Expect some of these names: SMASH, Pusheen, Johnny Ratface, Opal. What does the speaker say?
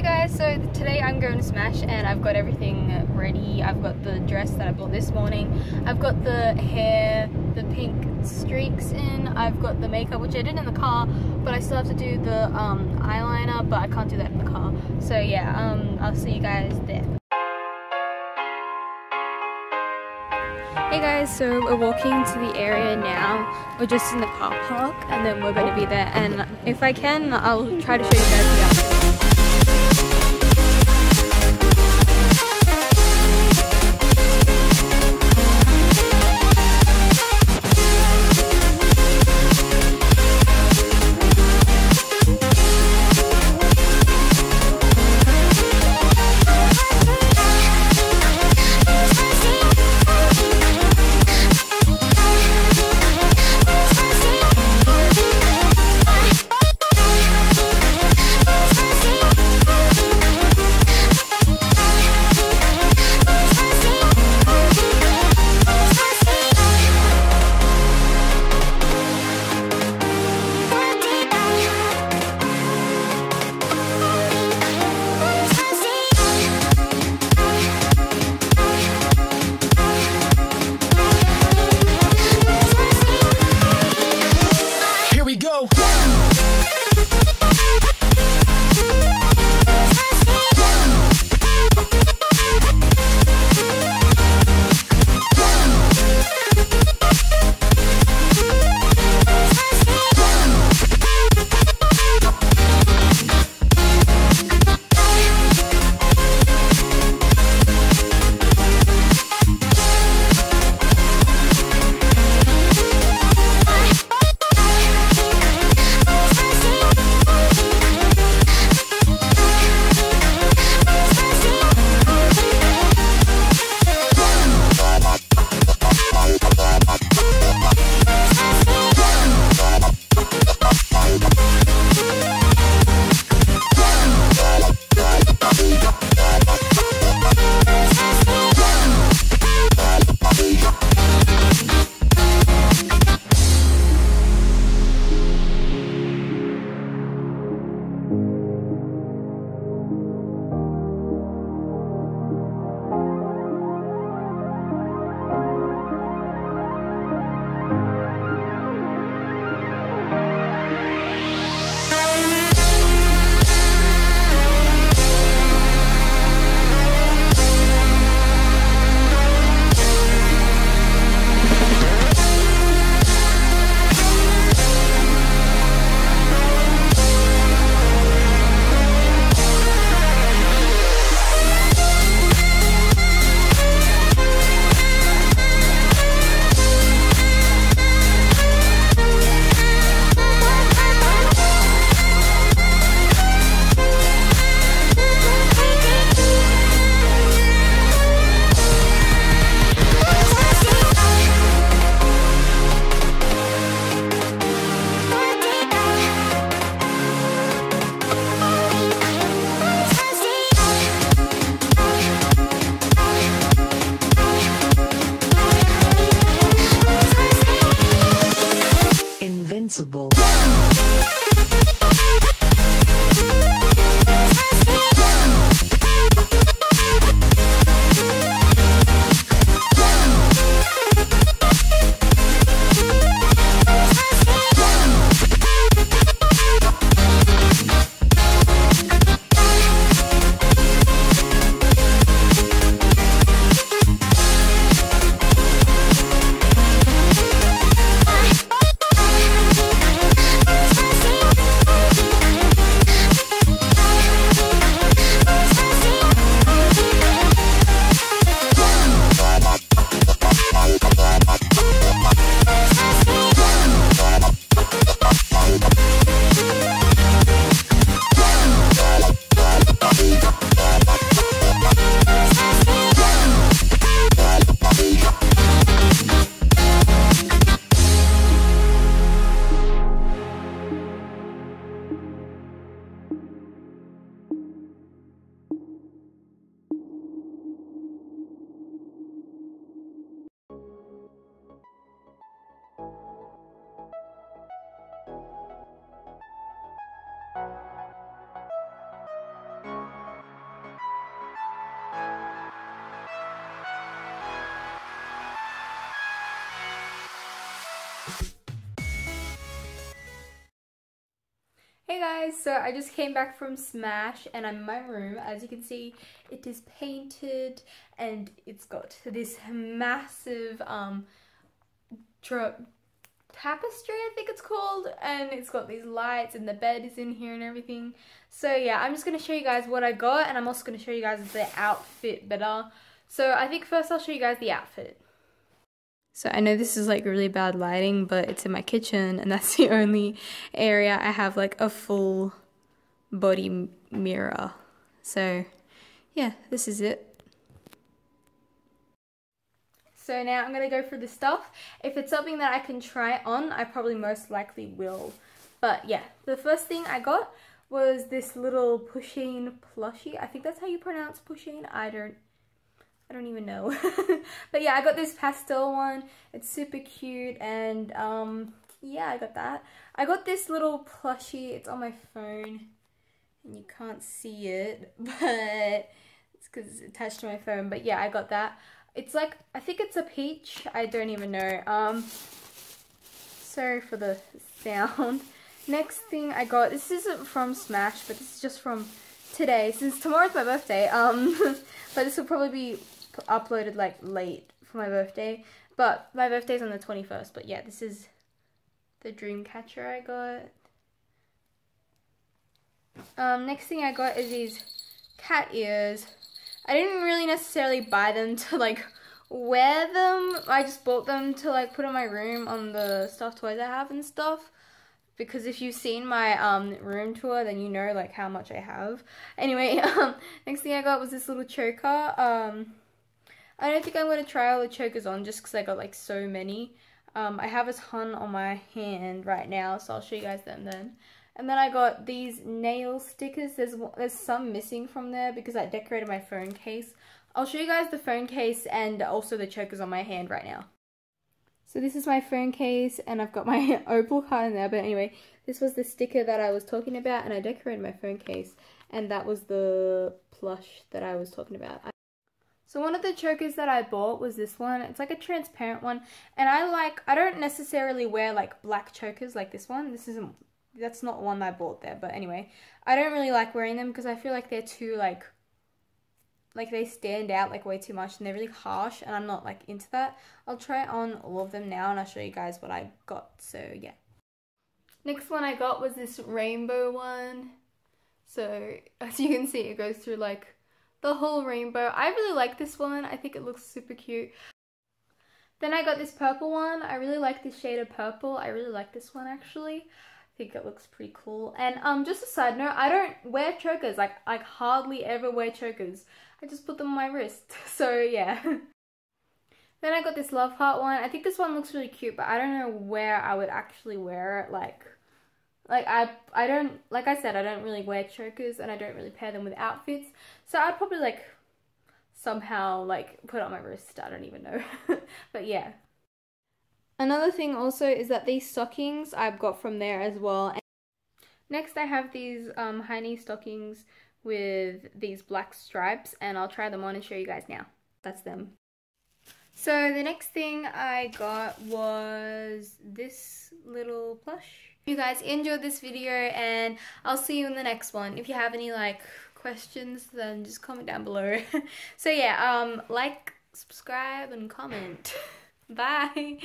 Hey guys, so today I'm going to Smash and I've got everything ready. I've got the dress that I bought this morning, I've got the hair, the pink streaks in, I've got the makeup which I did in the car, but I still have to do the eyeliner, but I can't do that in the car. So yeah, I'll see you guys there. Hey guys, so we're walking to the area now. We're just in the car park and then we're going to be there, and if I can, I'll try to show you guys the outfit. Hey guys, so I just came back from Smash and I'm in my room. As you can see, it is painted and it's got this massive tapestry, I think it's called, and it's got these lights and the bed is in here and everything. So yeah, I'm just going to show you guys what I got, and I'm also going to show you guys the outfit better. So I think first I'll show you guys the outfit. So I know this is like really bad lighting, but it's in my kitchen and that's the only area I have like a full body mirror. So yeah, this is it. So now I'm going to go through the stuff. If it's something that I can try on, I probably most likely will. But yeah, the first thing I got was this little Pusheen plushie. I think that's how you pronounce Pusheen. I don't even know. But yeah, I got this pastel one. It's super cute, and yeah, I got that. I got this little plushie. It's on my phone and you can't see it, but it's because it's attached to my phone. But yeah, I got that. It's like, I think it's a peach. I don't even know. Sorry for the sound. Next thing I got, this isn't from Smash, but this is just from today, since tomorrow's my birthday. But this will probably be uploaded like late for my birthday, but my birthday's on the 21st. But yeah, this is the dream catcher I got. Next thing I got is these cat ears. I didn't really necessarily buy them to like wear them. I just bought them to like put in my room on the stuffed toys I have and stuff, because if you've seen my room tour, then you know like how much I have. Anyway, next thing I got was this little choker. I don't think I'm going to try all the chokers on just because I got like so many. I have a ton on my hand right now, so I'll show you guys them then. And then I got these nail stickers. There's some missing from there because I decorated my phone case. I'll show you guys the phone case and also the chokers on my hand right now. So this is my phone case, and I've got my Opal card in there, but anyway, this was the sticker that I was talking about, and I decorated my phone case, and that was the plush that I was talking about. So one of the chokers that I bought was this one. It's like a transparent one, and I don't necessarily wear like black chokers like this one. That's not one I bought there, but anyway, I don't really like wearing them because I feel like they're too like they stand out like way too much, and they're really harsh, and I'm not like into that. I'll try on all of them now and I'll show you guys what I got. So yeah, next one I got was this rainbow one. So as you can see, it goes through like the whole rainbow. I really like this one. I think it looks super cute. Then I got this purple one. I really like this shade of purple. I really like this one actually. I think it looks pretty cool. And just a side note, I don't wear chokers, like hardly ever wear chokers. I just put them on my wrist, so yeah. Then I got this love heart one. I think this one looks really cute, but I don't know where I would actually wear it. Like I don't, like I said, I don't really wear chokers and I don't really pair them with outfits, so I'd probably like somehow like put it on my wrist. I don't even know. But yeah. Another thing also is that these stockings I've got from there as well. And next I have these high knee stockings with these black stripes, and I'll try them on and show you guys now. That's them. So the next thing I got was this little plush. You guys enjoyed this video, and I'll see you in the next one. If you have any like questions, then just comment down below. So yeah, like, subscribe and comment. Bye.